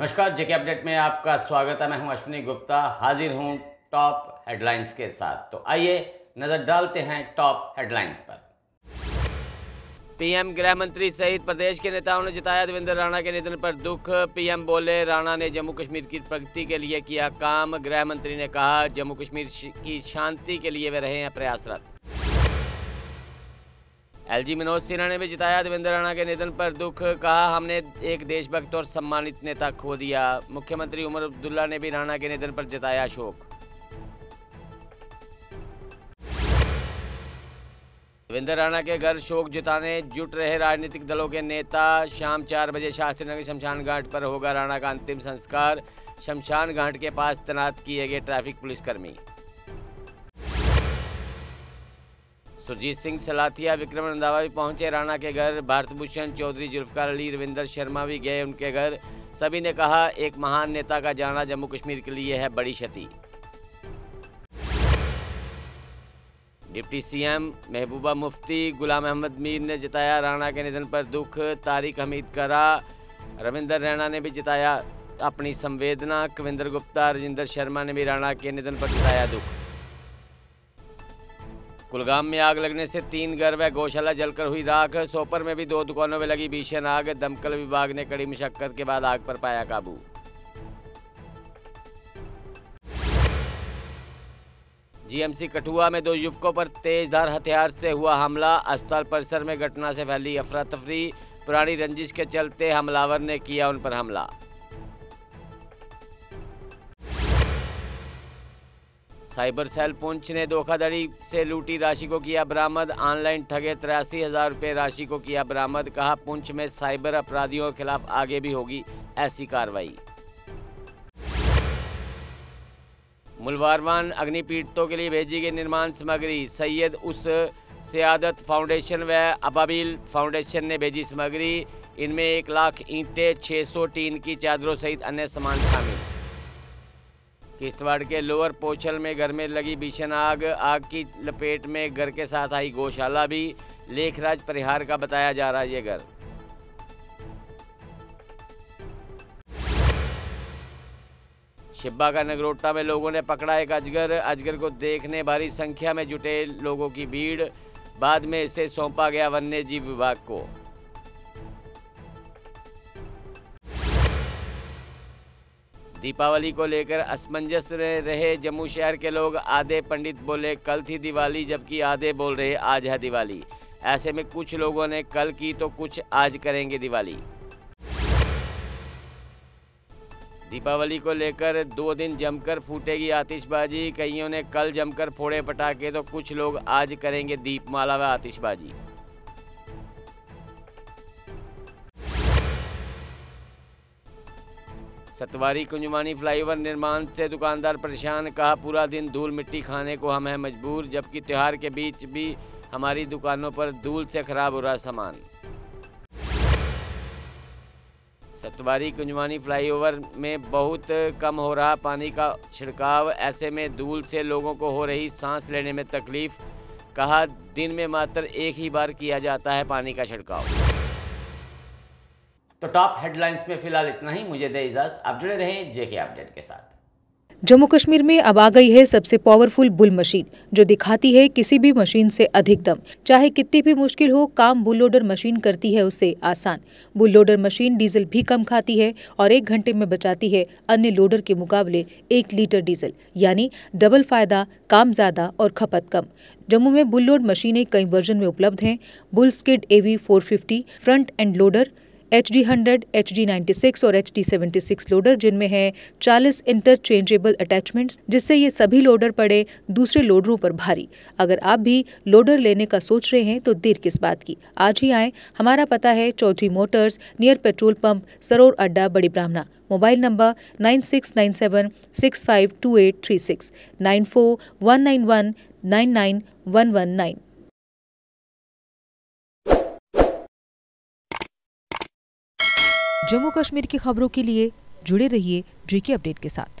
नमस्कार, जेके अपडेट में आपका स्वागत है। मैं हूं अश्विनी गुप्ता, हाजिर हूं टॉप हेडलाइंस के साथ। तो आइए नजर डालते हैं टॉप हेडलाइंस पर। पीएम, गृह मंत्री सहित प्रदेश के नेताओं ने जताया देवेंद्र राणा के निधन पर दुख। पीएम बोले, राणा ने जम्मू कश्मीर की प्रगति के लिए किया काम। गृह मंत्री ने कहा, जम्मू कश्मीर की शांति के लिए वे रहे हैं प्रयासरत। एलजी मनोज सिन्हा ने भी जताया देवेंद्र राणा के निधन पर दुख। कहा, हमने एक देशभक्त और सम्मानित नेता खो दिया। मुख्यमंत्री उमर अब्दुल्ला ने भी राणा के निधन पर जताया शोक। देवेंद्र राणा के घर शोक जताने जुट रहे राजनीतिक दलों के नेता। शाम 4 बजे शास्त्रीनगर शमशान घाट पर होगा राणा का अंतिम संस्कार। शमशान घाट के पास तैनात किए गए ट्रैफिक पुलिसकर्मी। सुरजीत सिंह सलाथिया, विक्रम रंधावा भी पहुंचे राणा के घर। भारत भूषण चौधरी, जुल्फकार अली, रविंदर शर्मा भी गए उनके घर। सभी ने कहा, एक महान नेता का जाना जम्मू कश्मीर के लिए है बड़ी क्षति। डिप्टी सीएम महबूबा मुफ्ती, गुलाम अहमद मीर ने जताया राणा के निधन पर दुख। तारिक हमीद करा, रविंदर रैना ने भी जताया अपनी संवेदना। कविंदर गुप्ता, रविंदर शर्मा ने भी राणा के निधन पर जताया दुख। कुलगाम में आग लगने से 3 घर व गौशाला जलकर हुई राख। सोपर में भी 2 दुकानों में लगी भीषण आग। दमकल विभाग ने कड़ी मशक्कत के बाद आग पर पाया काबू। जीएमसी कठुआ में 2 युवकों पर तेजधार हथियार से हुआ हमला। अस्पताल परिसर में घटना से फैली अफरा तफरी। पुरानी रंजिश के चलते हमलावर ने किया उन पर हमला। साइबर सेल पुंछ ने धोखाधड़ी से लूटी राशि को किया बरामद। ऑनलाइन ठगे 83,000 रुपये राशि को किया बरामद। कहा, पुंछ में साइबर अपराधियों के खिलाफ आगे भी होगी ऐसी कार्रवाई। मुलवारवान अग्नि पीड़ितों के लिए भेजी गई निर्माण सामग्री। सैयद उस सियादत फाउंडेशन व अबाबिल फाउंडेशन ने भेजी सामग्री। इनमें 1 लाख ईंटें, 600 टीन की चादरों सहित अन्य सामान शामिल। किश्तवाड़ के लोअर पोचल में घर में लगी भीषण आग। आग की लपेट में घर के साथ आई गौशाला भी। लेखराज परिहार का बताया जा रहा है ये घर। शिब्बा का नगरोटा में लोगों ने पकड़ा एक अजगर। अजगर को देखने भारी संख्या में जुटे लोगों की भीड़। बाद में इसे सौंपा गया वन्य जीव विभाग को। दीपावली को लेकर असमंजस में रहे जम्मू शहर के लोग। आधे पंडित बोले कल थी दिवाली, जबकि आधे बोल रहे आज है दिवाली। ऐसे में कुछ लोगों ने कल की तो कुछ आज करेंगे दिवाली। दीपावली को लेकर 2 दिन जमकर फूटेगी आतिशबाजी। कईयों ने कल जमकर फोड़े पटाखे तो कुछ लोग आज करेंगे दीपमाला व आतिशबाजी। सतवारी कुंजवानी फ्लाईओवर निर्माण से दुकानदार परेशान। कहा, पूरा दिन धूल मिट्टी खाने को हम हैं मजबूर, जबकि त्यौहार के बीच भी हमारी दुकानों पर धूल से खराब हो रहा सामान। सतवारी कुंजवानी फ्लाईओवर में बहुत कम हो रहा पानी का छिड़काव। ऐसे में धूल से लोगों को हो रही सांस लेने में तकलीफ। कहा, दिन में मात्र 1 ही बार किया जाता है पानी का छिड़काव। तो टॉप हेडलाइंस में फिलहाल इतना ही। मुझे दे इजाजत, आप जुड़े रहें जेके अपडेट के साथ। जम्मू कश्मीर में अब आ गई है सबसे पावरफुल बुल मशीन, जो दिखाती है किसी भी मशीन से अधिक दम। चाहे कितनी भी मुश्किल हो, काम बुलडोजर मशीन करती है उसे आसान। बुलडोजर मशीन डीजल भी कम खाती है और 1 घंटे में बचाती है अन्य लोडर के मुकाबले 1 लीटर डीजल। यानी डबल फायदा, काम ज्यादा और खपत कम। जम्मू में बुलडोजर मशीनें कई वर्जन में उपलब्ध हैं। Bull skid AV 450 front end loader, HD 100, HD 96 और HD 76 लोडर, जिनमें है 40 इंटरचेंजेबल अटैचमेंट्स, जिससे ये सभी लोडर पड़े दूसरे लोडरों पर भारी। अगर आप भी लोडर लेने का सोच रहे हैं तो देर किस बात की, आज ही आएं। हमारा पता है Chaudhary motors near petrol pump, Saror अड्डा, बड़ी ब्राह्मणा। Mobile number 9697652836, 9419199119। जम्मू कश्मीर की खबरों के लिए जुड़े रहिए जेके अपडेट के साथ।